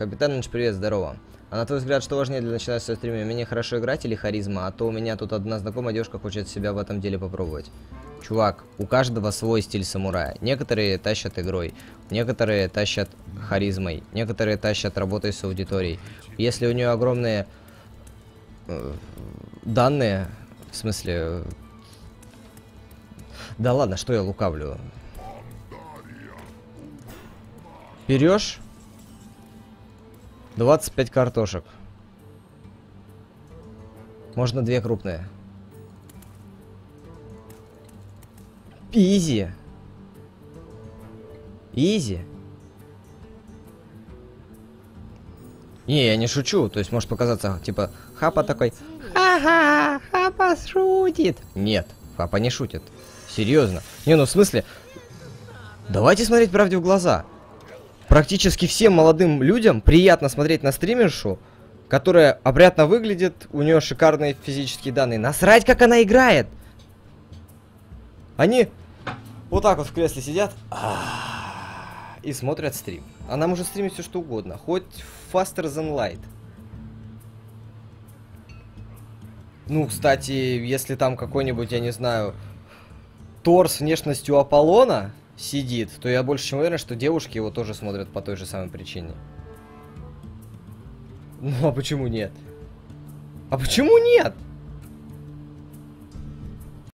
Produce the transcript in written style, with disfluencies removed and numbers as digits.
Капитан Ильич, привет, здорово. А на твой взгляд, что важнее для начинающего стрима? Мне хорошо играть или харизма? А то у меня тут одна знакомая девушка хочет себя в этом деле попробовать. Чувак, у каждого свой стиль самурая. Некоторые тащат игрой, некоторые тащат харизмой, некоторые тащат работой с аудиторией. Если у нее огромные данные, в смысле... Да ладно, что я лукавлю. Берешь 25 картошек. Можно две крупные. Изи. Изи. Не, я не шучу. То есть может показаться, типа, Хапа такой. Ха-ха, Хапа шутит. Нет, Хапа не шутит. Серьезно. Не, ну в смысле. Давайте смотреть правде в глаза. Практически всем молодым людям приятно смотреть на стримершу, которая опрятно выглядит, у нее шикарные физические данные. Насрать, как она играет! Они вот так вот в кресле сидят и смотрят стрим. Она может стримить все что угодно, хоть Faster Than Light. Ну, кстати, если там какой-нибудь, я не знаю, Тор с внешностью Аполлона сидит, то я больше чем уверен, что девушки его тоже смотрят по той же самой причине. Ну а почему нет? А почему нет?